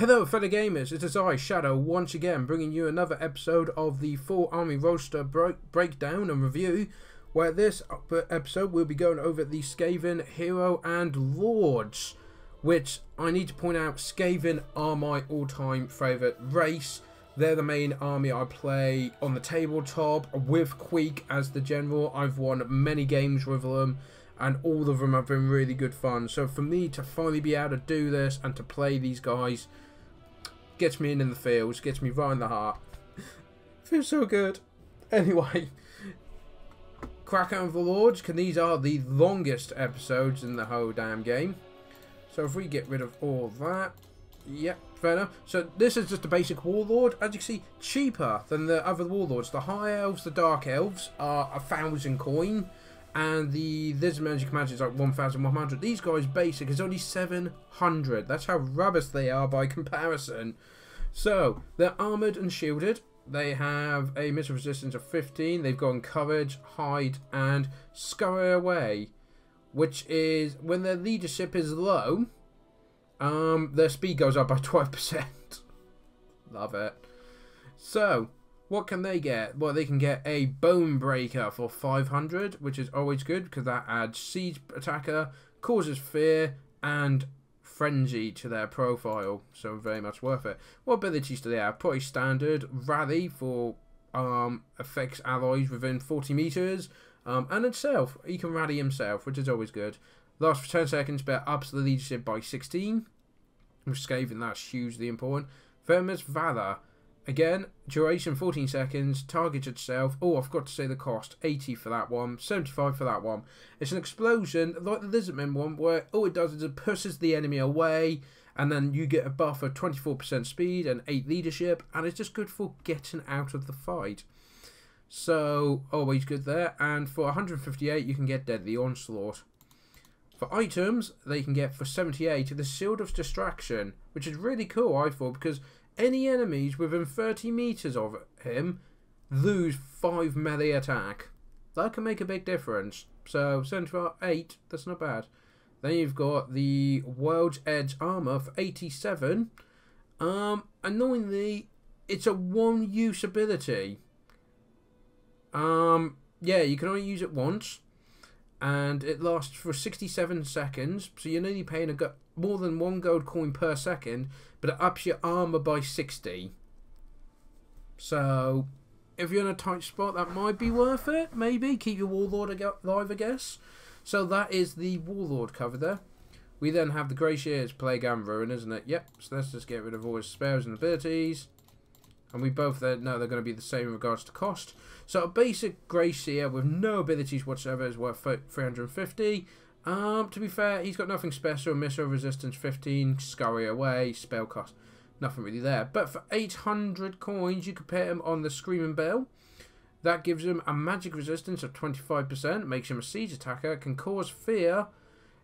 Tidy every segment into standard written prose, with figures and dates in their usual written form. Hello fellow gamers, it is I, Shadow, once again bringing you another episode of the full army roster breakdown and review, where this episode we'll be going over the Skaven hero and lords, which I need to point out, Skaven are my all-time favourite race. They're the main army I play on the tabletop with Queek as the general. I've won many games with them, and all of them have been really good fun. So for me to finally be able to do this and to play these guys gets me in the feels, gets me right in the heart. Feels so good. Anyway, crack out of the lords, because these are the longest episodes in the whole damn game. So if we get rid of all that, yep, fair enough. So this is just a basic warlord. As you can see, cheaper than the other warlords. The High Elves, the Dark Elves are 1,000 coin. And this magic command is like 1,100. These guys basic is only 700. That's how rubbish they are by comparison. So they're armoured and shielded. They have a missile resistance of 15. They've got courage, hide, and scurry away, which is when their leadership is low. Their speed goes up by 12%. Love it. So what can they get? Well, they can get a Bone Breaker for 500, which is always good because that adds Siege Attacker, Causes Fear, and Frenzy to their profile. So very much worth it. What abilities do they have? Pretty standard. Rally for affects allies within 40 meters. And himself. He can rally himself, which is always good. Lasts for 10 seconds, but ups the leadership by 16. With Skaven, that's hugely important. Verminous Valor. Again, duration 14 seconds, targets itself. Oh, I've got to say the cost. 80 for that one, 75 for that one. It's an explosion, like the Lizardman one, where all it does is it pushes the enemy away, and then you get a buff of 24% speed and 8 leadership, and it's just good for getting out of the fight. So, always good there. And for 158, you can get Deadly Onslaught. For items, they can get for 78 the Shield of Distraction, which is really cool, I thought, because any enemies within 30 meters of him lose 5 melee attack. That can make a big difference. So 78, that's not bad. Then you've got the World's Edge armor for 87. Annoyingly, it's a one-use ability. Yeah, you can only use it once, and it lasts for 67 seconds. So you're only paying more than 1 gold coin per second, but it ups your armor by 60. So if you're in a tight spot, that might be worth it. Maybe keep your warlord alive, I guess. So that is the warlord cover there. We then have the Greyseer's Plague and Ruin, isn't it? Yep. So let's just get rid of all his spells and abilities. And we both know they're going to be the same in regards to cost. So a basic Greyseer with no abilities whatsoever is worth 350. To be fair, he's got nothing special. Missile resistance 15, scurry away, spell cost. Nothing really there. But for 800 coins, you could pay him on the Screaming Bell. That gives him a magic resistance of 25%, makes him a siege attacker, can cause fear.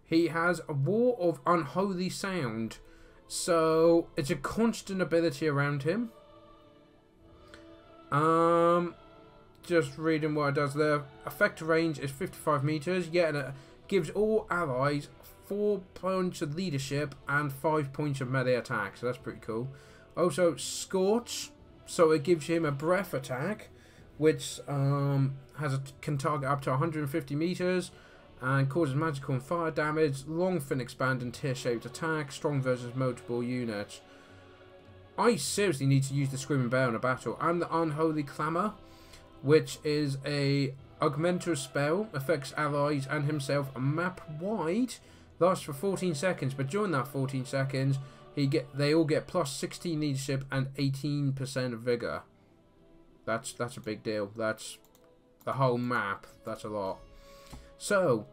He has a War of Unholy Sound. So it's a constant ability around him. Just reading what it does there. Effect range is 55 meters. Yeah, and it gives all allies 4 points of leadership and 5 points of melee attack. So that's pretty cool. Also, Scorch. So it gives him a breath attack, which can target up to 150 meters and causes magical and fire damage. Long fin expand and tear-shaped attack. Strong versus multiple units. I seriously need to use the Screaming Bear in a battle. And the Unholy Clamor, which is a augmenter spell, affects allies and himself a map wide, lasts for 14 seconds, but during that 14 seconds, they all get plus 16 leadership and 18% vigor. That's a big deal. That's the whole map. That's a lot. So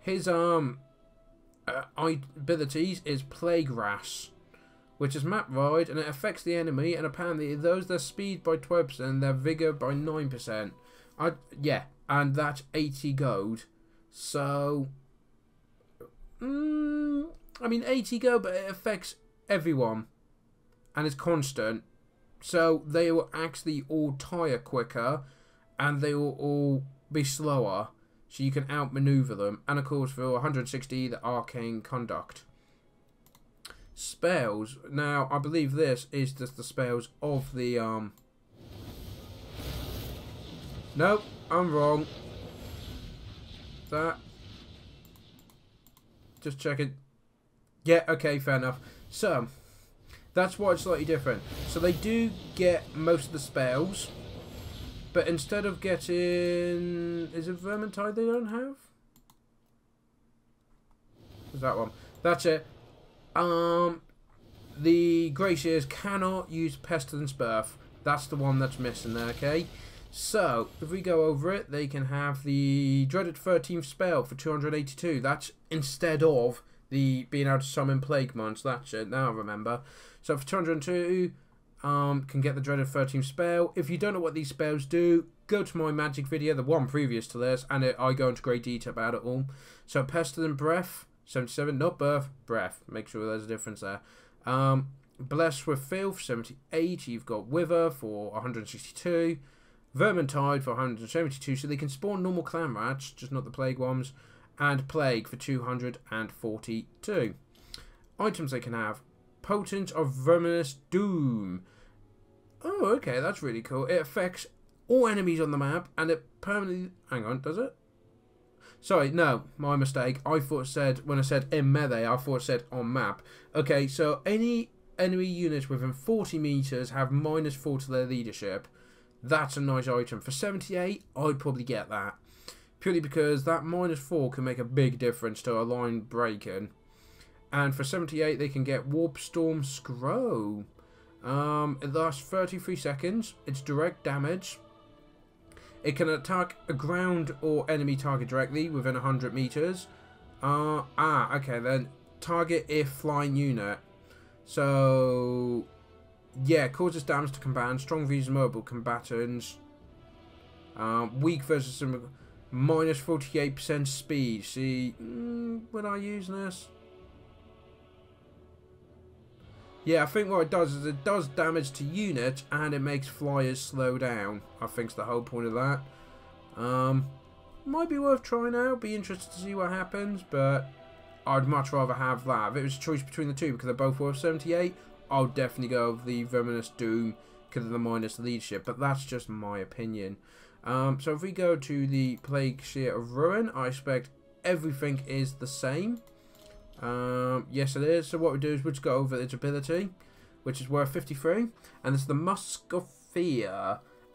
his abilities is Plaguegrass, which is map ride, and it affects the enemy, and apparently it lowers their speed by 12%, their vigor by 9%. Yeah, and that's 80 gold. So, I mean, 80 gold, but it affects everyone, and it's constant. So they will actually all tire quicker, and they will all be slower. So you can outmaneuver them, and of course for 160, the Arcane Conduct. spells. Now, I believe this is just the spells of the, Nope, I'm wrong. That. Just checking. Yeah, okay, fair enough. So, that's why it's slightly different. So they do get most of the spells, but instead of getting... Is it Vermintide they don't have? Is that one? That's it. The Graciers cannot use Pestilent Birth. That's the one that's missing there, okay? So, if we go over it, they can have the Dreaded 13th Spell for 282. That's instead of the being able to summon Plague Mons. That's it, now I remember. So for 202... can get the Dreaded 13th Spell. If you don't know what these spells do, go to my magic video, the one previous to this, and I go into great detail about it all. So Pestilent Breath, 77, not Birth, Breath. Make sure there's a difference there. Blessed with Filth, 78. You've got Wither for 162. Vermintide for 172. So they can spawn normal clan rats, just not the plague ones. And Plague for 242. Items they can have. Potent of Verminous Doom. Oh, okay, that's really cool. It affects all enemies on the map, and it permanently... Hang on, does it? Sorry, no, my mistake. I thought it said, when I said in melee, I thought it said on map. Okay, so any enemy units within 40 meters have -4 to their leadership. That's a nice item. For 78, I'd probably get that. Purely because that -4 can make a big difference to a line breaking. And for 78, they can get Warp Storm Scroll. It lasts 33 seconds. It's direct damage. It can attack a ground or enemy target directly within 100 meters. Okay, then target if flying unit. So, yeah, causes damage to combatants. Strong versus mobile combatants. Weak versus some -48% speed. See, when I use this... Yeah, I think what it does is it does damage to units and it makes flyers slow down. I think's the whole point of that. Might be worth trying out. Be interested to see what happens, but I'd much rather have that. If it was a choice between the two because they're both worth 78, I'll definitely go with the Verminous Doom because of the -leadership. But that's just my opinion. So if we go to the Plague Shear of Ruin, I expect everything is the same. Yes it is. So what we do is we just go over its ability, which is worth 53, and it's the Musk of Fear.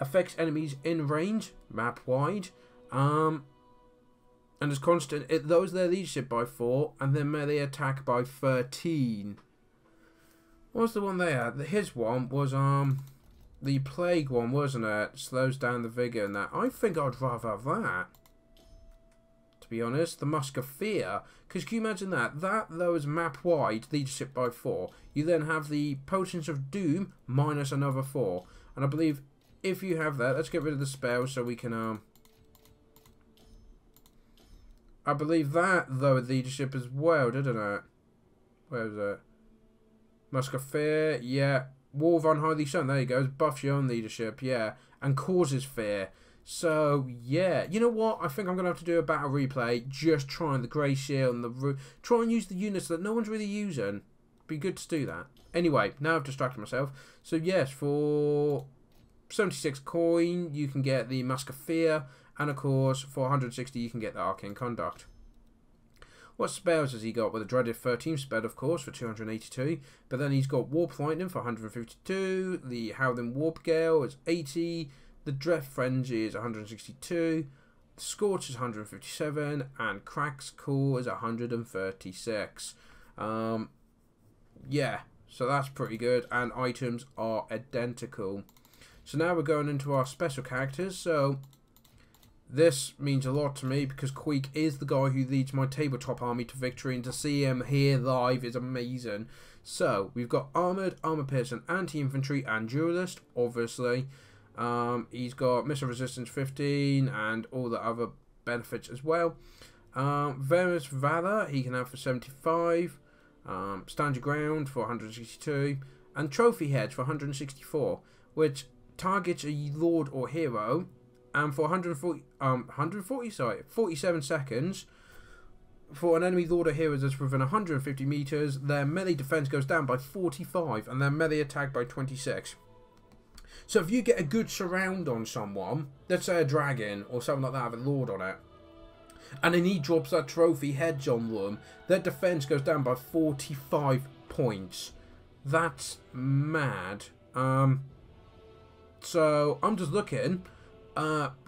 Affects enemies in range, map wide, and it's constant. It lowers their leadership by 4 and then melee attack by 13. What was the one they had? His one was the plague one, wasn't it? Slows down the vigor and that. I think I'd rather have that. To be honest, the Musk of Fear, because can you imagine that? That lowers map wide leadership by 4. You then have the Potence of Doom minus another 4, and I believe if you have that, let's get rid of the spell so we can. I believe that lowered leadership as well, didn't it? Where was it? Musk of Fear, yeah. War of Unholy Sound, there you go. Buffs your own leadership, yeah, and causes fear. So, yeah. You know what? I think I'm going to have to do a battle replay. Just trying the Grey Shield and the... Try and use the units that no one's really using. Be good to do that. Anyway, now I've distracted myself. So, yes, for 76 coin, you can get the Mask of Fear. And, of course, for 160, you can get the Arcane Conduct. What spells has he got? Well, the Dreaded 13th Spell, of course, for 282. But then he's got Warp Lightning for 152. The Howling Warp Gale is 80. The Dread Frenzy is 162, Scorch is 157, and Crack's Core is 136. Yeah, so that's pretty good, and items are identical. So now we're going into our special characters. So this means a lot to me because Queek is the guy who leads my tabletop army to victory, and to see him here live is amazing. So we've got Armoured, Armour Piercing, Anti-Infantry, and Duelist, obviously. He's got missile resistance 15 and all the other benefits as well. Various Valor he can have for 75, Stand Your Ground for 162, and Trophy Heads for 164, which targets a lord or hero, and for 147 seconds For an enemy Lord of Heroes is within 150 meters, their melee defense goes down by 45 and their melee attack by 26. So if you get a good surround on someone, let's say a dragon or something like that with a lord on it, and then he drops that trophy heads on them, their defense goes down by 45 points. That's mad. So I'm just looking.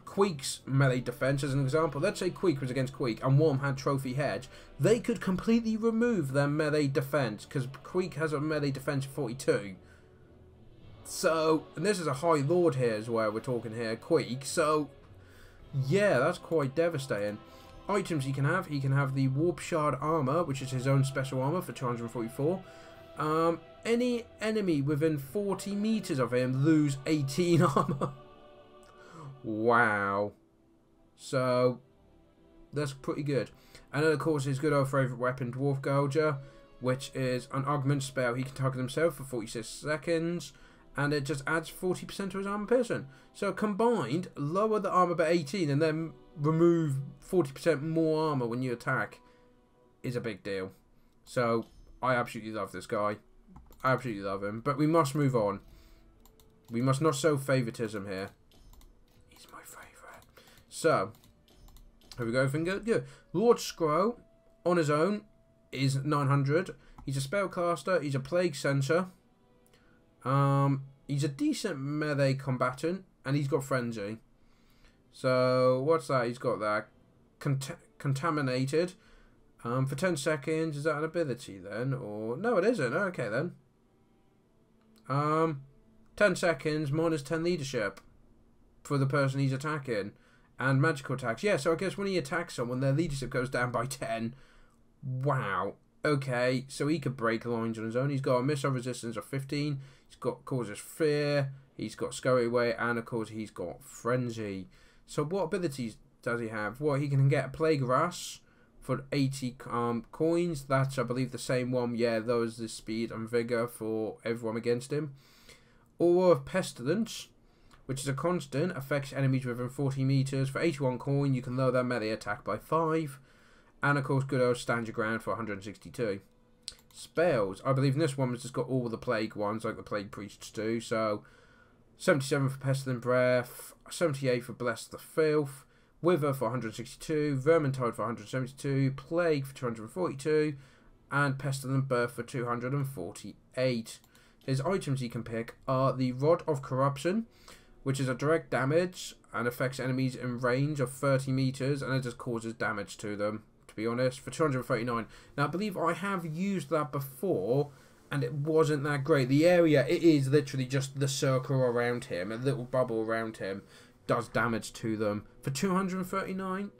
Queek's melee defense as an example. Let's say Queek was against Queek and Worm had trophy heads. They could completely remove their melee defense because Queek has a melee defense of 42. So, and this is a high lord here is where we're talking here, Queek. So, yeah, that's quite devastating. Items he can have the Warp Shard armor, which is his own special armor for 244. Any enemy within 40 meters of him lose 18 armor. Wow. So, that's pretty good. And then, of course, his good old favourite weapon, Dwarf Gulger, which is an augment spell. He can target himself for 46 seconds. And it just adds 40% to his armor piercing. So combined, lower the armor by 18 and then remove 40% more armor when you attack is a big deal. So I absolutely love this guy. I absolutely love him. But we must move on. We must not show favoritism here. He's my favorite. So, here we go. Everything good? Good. Lord Skrull, on his own, is 900. He's a spellcaster. He's a plague sensor. He's a decent melee combatant, and he's got frenzy. So what's that? He's got that contaminated for 10 seconds. Is that an ability then, or no? It isn't. Okay then. 10 seconds minus 10 leadership for the person he's attacking, and magical attacks. Yeah. So I guess when he attacks someone, their leadership goes down by 10. Wow. Okay, so he could break lines on his own. He's got a missile resistance of 15. He's got causes fear. He's got scurry away, and of course he's got frenzy. So what abilities does he have? Well, he can get Plaguegrass for 80 coins. That's, I believe, the same one. Yeah, those the speed and vigor for everyone against him. Or Pestilence, which is a constant, affects enemies within 40 meters for 81 coin. You can lower their melee attack by 5. And, of course, good old Stand Your Ground for 162. Spells. I believe in this one has just got all the Plague ones, like the Plague Priests do. So, 77 for Pestilent Birth, 78 for Bless the Filth, Wither for 162, Vermintide for 172, Plague for 242, and Pestilent Birth for 248. His items he can pick are the Rod of Corruption, which is a direct damage and affects enemies in range of 30 meters, and it just causes damage to them. To be honest, for 239. Now, I believe I have used that before, and it wasn't that great. The area, it is literally just the circle around him, a little bubble around him, does damage to them. For 239,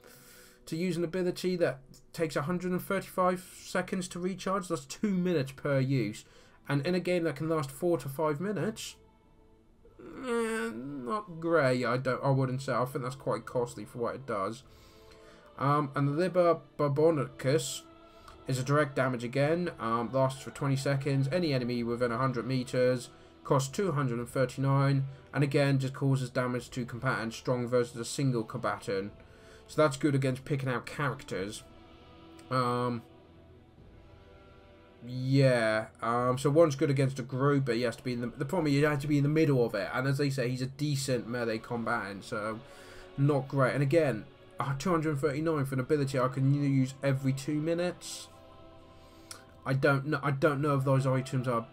to use an ability that takes 135 seconds to recharge, that's 2 minutes per use. And in a game that can last 4 to 5 minutes, not great, I wouldn't say. I think that's quite costly for what it does. And the Liber Barbonicus is a direct damage again, lasts for 20 seconds, any enemy within 100 meters, costs 239, and again just causes damage to combatants strong versus a single combatant. So that's good against picking out characters. So one's good against a group, but he has to be in the problem, you have to be in the middle of it, and as they say, he's a decent melee combatant, so not great. And again, 239 for an ability I can use every 2 minutes. I don't know if those items are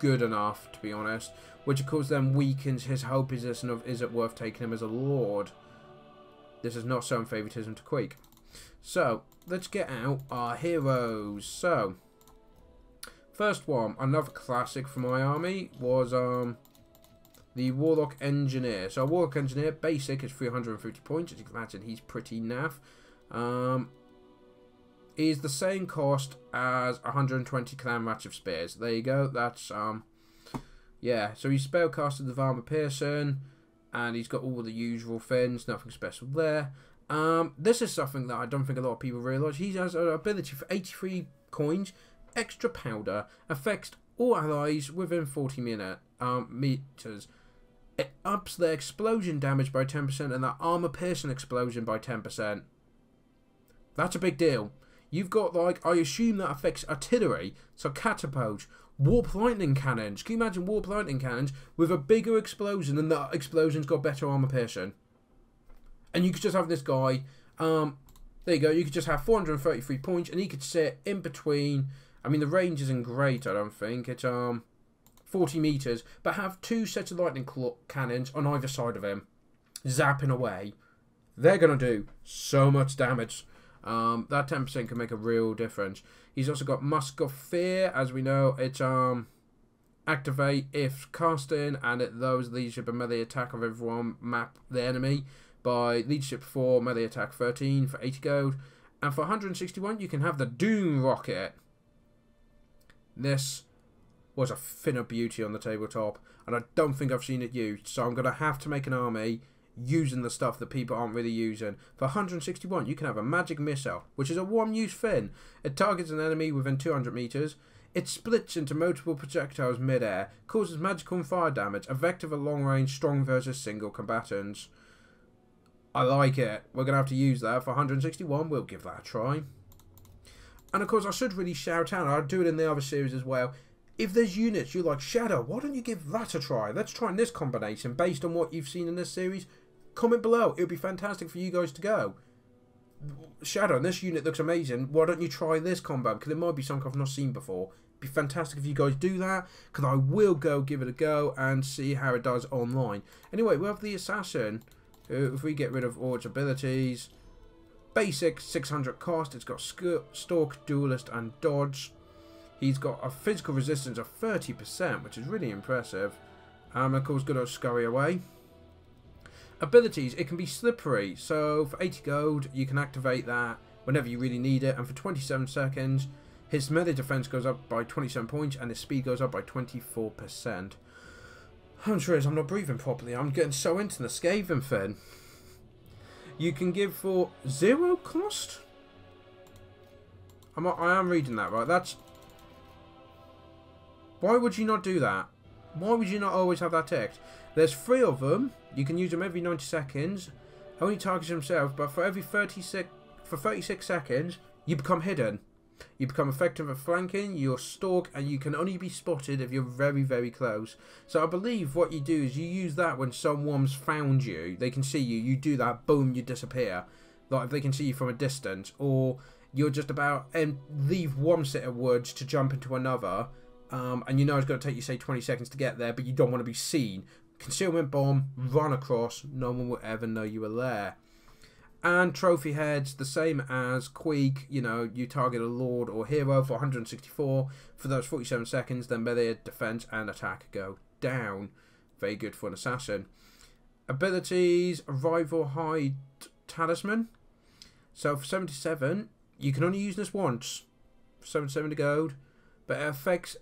good enough, to be honest, which of course then weakens his whole position of, is it worth taking him as a lord? This is not some favoritism to Queek. So let's get out our heroes. So first one, another classic for my army, was the Warlock Engineer. So Warlock Engineer, basic, is 350 points. As you can imagine, he's pretty naff. He's the same cost as 120 clan match of spears. There you go. That's, yeah. So he's spellcasted with armor piercing, and he's got all the usual things. Nothing special there. This is something that I don't think a lot of people realise. He has an ability for 83 coins. Extra Powder, affects all allies within 40 meters. It ups their explosion damage by 10% and their armor piercing explosion by 10%. That's a big deal. You've got, like, I assume that affects artillery, so catapults, warp lightning cannons. Can you imagine warp lightning cannons with a bigger explosion and that explosion's got better armor piercing? And you could just have this guy, there you go, you could just have 433 points and he could sit in between, I mean the range isn't great I don't think, it's 40 meters, but have two sets of lightning cannons on either side of him, zapping away. They're going to do so much damage. That 10% can make a real difference. He's also got Musk of Fear, as we know. It's activate if casting, and it lowers leadership and melee attack of everyone map the enemy by leadership 4, melee attack 13 for 80 gold. And for 161, you can have the Doom Rocket. This was a thinner beauty on the tabletop, and I don't think I've seen it used, so I'm going to have to make an army using the stuff that people aren't really using. For 161, you can have a magic missile, which is a one-use thing. It targets an enemy within 200 meters. It splits into multiple projectiles mid-air, causes magical and fire damage, effective at long range, strong versus single combatants. I like it. We're going to have to use that. For 161, we'll give that a try. And of course, I should really shout out, I'll do it in the other series as well, if there's units you're like, Shadow, why don't you give that a try? Let's try this combination based on what you've seen in this series. Comment below. It would be fantastic for you guys to go, Shadow, this unit looks amazing. Why don't you try this combo? Because it might be something I've not seen before. It'd be fantastic if you guys do that, because I will go give it a go and see how it does online. Anyway, we have the Assassin, who, if we get rid of all its abilities, basic 600 cost. It's got Stalk, Duelist, and Dodge. He's got a physical resistance of 30%, which is really impressive. Of course, good old Scurry Away. Abilities, it can be slippery, so for 80 gold you can activate that whenever you really need it, and for 27 seconds his melee defense goes up by 27 points and his speed goes up by 24%. I'm sure I'm not breathing properly, I'm getting so into the Skaven thing. You can give for 0 cost? I am reading that right, that's... Why would you not do that? Why would you not always have that ticked? There's 3 of them. You can use them every 90 seconds. Only targets himself, but for every 36 seconds, you become hidden. You become effective at flanking, you're stalked, and you can only be spotted if you're very, very close. So I believe what you do is you use that when someone's found you. They can see you. You do that, boom, you disappear. Like if they can see you from a distance, or you're just about and leave one set of woods to jump into another. And you know it's going to take you, say, 20 seconds to get there, but you don't want to be seen. Concealment bomb, run across, no one will ever know you were there. And Trophy Heads, the same as Queek, you know, you target a Lord or Hero for 164 for those 47 seconds, then melee, defense, and attack go down. Very good for an Assassin. Abilities, Rival Hide Talisman. So for 77, you can only use this once. 77 gold, but it affects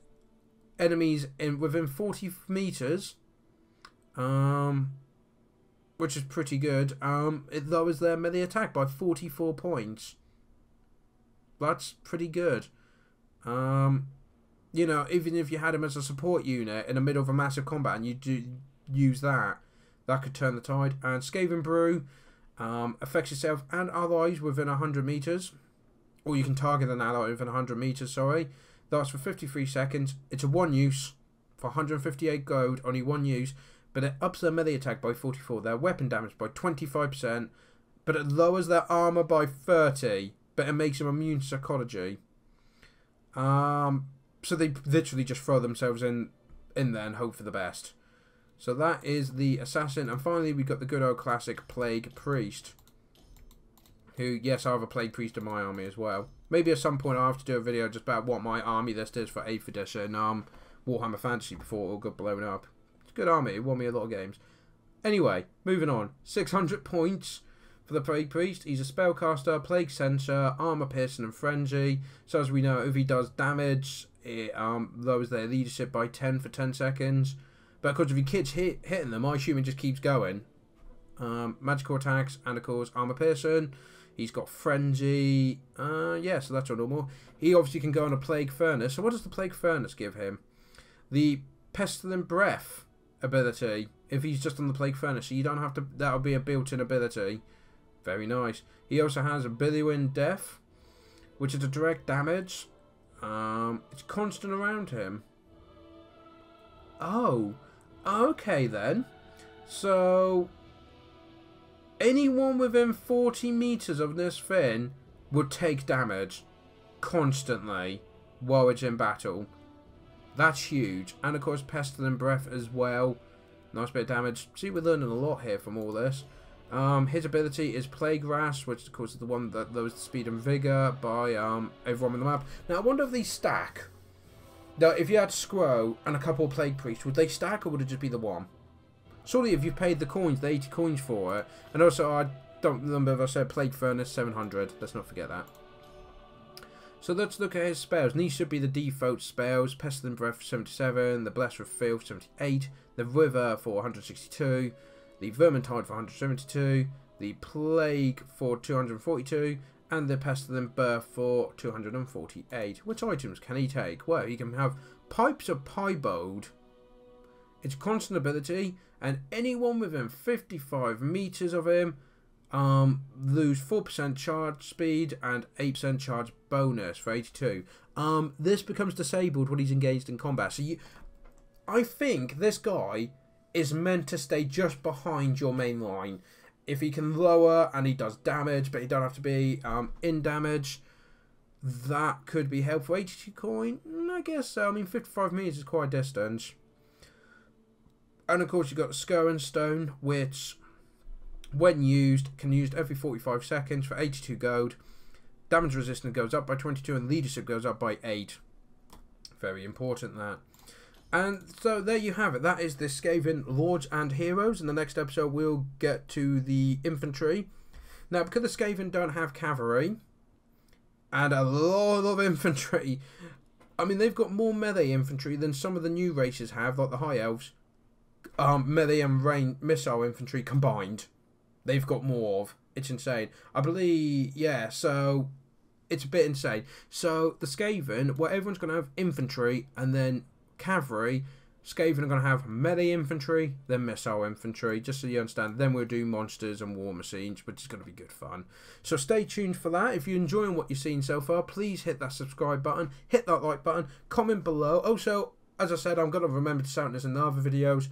enemies within 40 meters, which is pretty good. It lowers their melee attack by 44 points. That's pretty good. You know, even if you had him as a support unit in the middle of a massive combat and you do use that, that could turn the tide. And Skaven Brew affects yourself and allies within 100 meters, or you can target an ally within 100 meters, sorry. That's for 53 seconds. It's a one use for 158 gold, only one use, but it ups their melee attack by 44, their weapon damage by 25%, but it lowers their armor by 30, but it makes them immune to psychology. So they literally just throw themselves in there and hope for the best. So that is the Assassin, and finally we got the good old classic Plague Priest, who, yes, I have a Plague Priest in my army as well. Maybe at some point I have to do a video just about what my army list is for 8th edition Warhammer Fantasy before it all got blown up. It's a good army, it won me a lot of games. Anyway, moving on. 600 points for the Plague Priest. He's a spellcaster, plague sensor, armor piercing and frenzy. So as we know, if he does damage, it lowers their leadership by 10 for 10 seconds. But of course, if he keeps hitting them, I assume it just keeps going. Magical attacks and of course armor piercing. He's got Frenzy, yeah, so that's all normal. He obviously can go on a Plague Furnace. So what does the Plague Furnace give him? The Pestilent Birth ability, if he's just on the Plague Furnace, so you don't have to, that'll be a built-in ability. Very nice. He also has a Billowing Death, which is a direct damage. It's constant around him. Oh, okay then. So anyone within 40 meters of this thing would take damage constantly while it's in battle. That's huge. And of course Pestilent Breath as well. Nice bit of damage. See, we're learning a lot here from all this. His ability is Plaguegrass, which of course is the one that lowers the speed and vigor by everyone on the map. Now I wonder if they stack. Now if you had Scroll and a couple of Plague Priests, would they stack or would it just be the one? Surely if you paid the coins, the 80 coins for it. And also I don't remember if I said Plague Furnace 700. Let's not forget that. So let's look at his spells. And these should be the default spells. Pestilent Breath 77, the Bless with Filth 78, the River for 162, the Vermintide for 172, the Plague for 242, and the Pestilent Birth for 248. Which items can he take? Well, he can have Pipes of Piebold. It's constant ability, and anyone within 55 meters of him lose 4% charge speed and 8% charge bonus for 82. This becomes disabled when he's engaged in combat. So I think this guy is meant to stay just behind your main line. If he can lower and he does damage, but he don't have to be in damage, that could be helpful. 82 coin, I guess so. I mean, 55 meters is quite a distance. And of course, you've got Skaven Stone, which, when used, can be used every 45 seconds for 82 gold. Damage resistance goes up by 22, and leadership goes up by 8. Very important, that. And so there you have it. That is the Skaven Lords and Heroes. In the next episode, we'll get to the infantry. Now, because the Skaven don't have cavalry and a lot of infantry, I mean, they've got more melee infantry than some of the new races have, like the High Elves. Melee and rain missile infantry combined, they've got more of. It's insane. I believe, yeah, so it's a bit insane. So the Skaven, well, everyone's going to have infantry and then cavalry. Skaven are going to have melee infantry, then missile infantry, just so you understand. Then we'll do monsters and war machines, which is going to be good fun. So stay tuned for that. If you're enjoying what you've seen so far, please hit that subscribe button, hit that like button, comment below. Also, as I said, I'm going to remember to shout this in the other videos.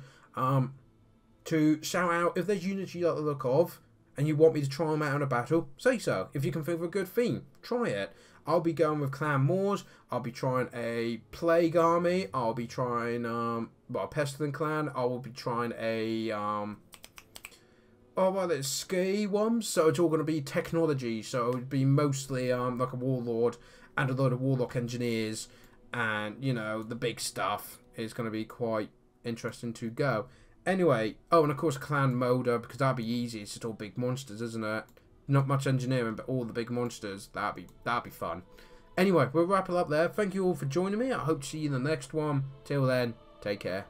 To shout out if there's units you like the look of and you want me to try them out in a battle, say so. If you can think of a good theme, try it. I'll be going with Clan Moors. I'll be trying a Plague Army. I'll be trying well, a Pestilent Clan. I will be trying a oh, well, there's Ski ones. So it's all going to be technology. So it would be mostly like a Warlord and a load of Warlock Engineers, and you know, the big stuff is going to be quite interesting to go. Anyway, oh, and of course Clan Moda, because that'd be easy. It's just all big monsters, isn't it? Not much engineering, but all the big monsters. That'd be fun. Anyway, we'll wrap it up there. Thank you all for joining me. I hope to see you in the next one. Till then, take care.